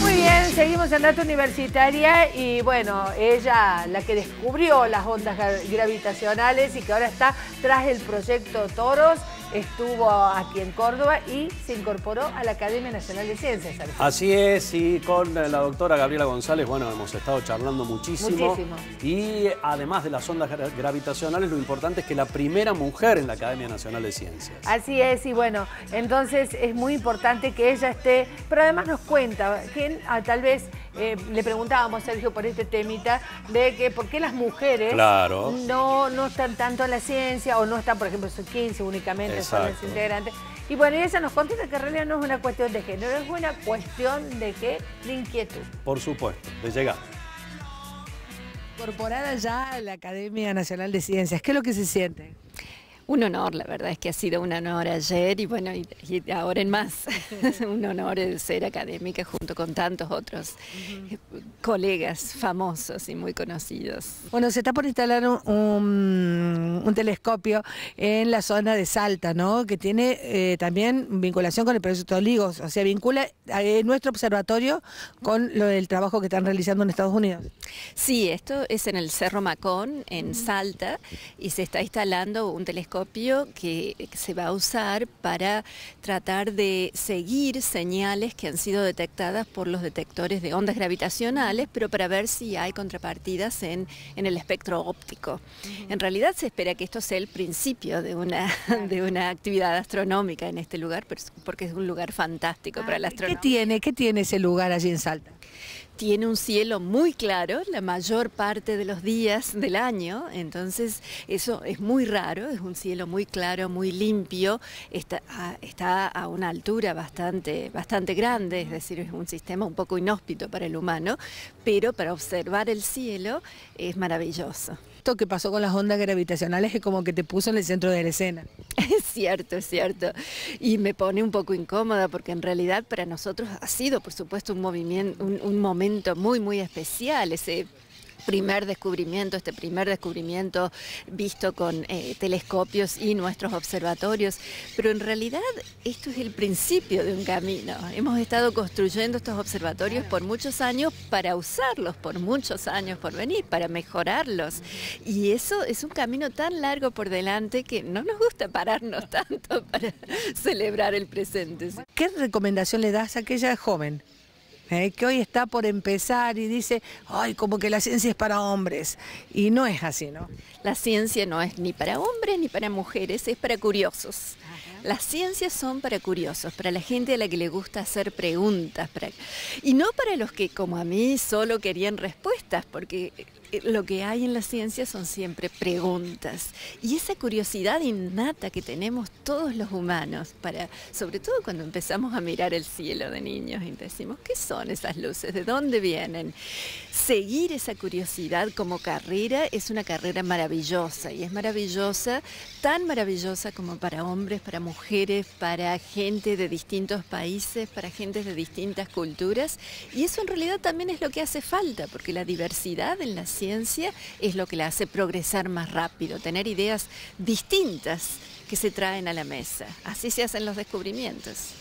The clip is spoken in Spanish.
Muy bien, seguimos en Data Universitaria y bueno, ella, la que descubrió las ondas gravitacionales y que ahora está tras el proyecto Toros, estuvo aquí en Córdoba y se incorporó a la Academia Nacional de Ciencias. Así es, y con la doctora Gabriela González, bueno, hemos estado charlando muchísimo. Y además de las ondas gravitacionales, lo importante es que la primera mujer en la Academia Nacional de Ciencias. Así es, y bueno, entonces es muy importante que ella esté, pero además nos cuenta, que tal vez le preguntábamos, Sergio, por este temita, de que por qué las mujeres no están tanto en la ciencia, o no están, por ejemplo, son 15 únicamente. Exacto. Y bueno, ella nos contesta que en realidad no es una cuestión de género, es una cuestión de qué, de inquietud. Por supuesto, de llegar. Incorporada ya a la Academia Nacional de Ciencias, ¿qué es lo que se siente? Un honor, la verdad es que ha sido un honor ayer y bueno, y ahora en más. Un honor el ser académica junto con tantos otros colegas famosos y muy conocidos. Bueno, se está por instalar un telescopio en la zona de Salta, ¿no? Que tiene también vinculación con el proyecto LIGO, o sea, vincula nuestro observatorio con el trabajo que están realizando en Estados Unidos. Sí, esto es en el Cerro Macón, en Salta, y se está instalando un telescopio que se va a usar para tratar de seguir señales que han sido detectadas por los detectores de ondas gravitacionales, pero para ver si hay contrapartidas en el espectro óptico. En realidad se espera que esto sea el principio de una actividad astronómica en este lugar, porque es un lugar fantástico para la astronomía. ¿Qué tiene ese lugar allí en Salta? Tiene un cielo muy claro la mayor parte de los días del año, entonces eso es muy raro, es un cielo muy claro, muy limpio, está a una altura bastante grande, es decir, es un sistema un poco inhóspito para el humano, pero para observar el cielo es maravilloso. Esto que pasó con las ondas gravitacionales es como que te puso en el centro de la escena. Es cierto, es cierto. Y me pone un poco incómoda porque en realidad para nosotros ha sido, por supuesto, un momento muy especial ese primer descubrimiento visto con telescopios y nuestros observatorios, pero en realidad esto es el principio de un camino. Hemos estado construyendo estos observatorios por muchos años para usarlos, por muchos años por venir, para mejorarlos, y eso es un camino tan largo por delante que no nos gusta pararnos tanto para celebrar el presente. ¿Qué recomendación le das a aquella joven que hoy está por empezar y dice, ay, como que la ciencia es para hombres? Y no es así, ¿no? La ciencia no es ni para hombres ni para mujeres, es para curiosos. Las ciencias son para curiosos, para la gente a la que le gusta hacer preguntas, y no para los que, como a mí, solo querían respuestas, porque lo que hay en la ciencia son siempre preguntas. Y esa curiosidad innata que tenemos todos los humanos, sobre todo cuando empezamos a mirar el cielo de niños y decimos, ¿qué son esas luces? ¿De dónde vienen? Seguir esa curiosidad como carrera es una carrera maravillosa, y es maravillosa, tan maravillosa como para hombres, para mujeres, para gente de distintos países, para gente de distintas culturas, y eso en realidad también es lo que hace falta, porque la diversidad en la ciencia es lo que la hace progresar más rápido, tener ideas distintas que se traen a la mesa. Así se hacen los descubrimientos.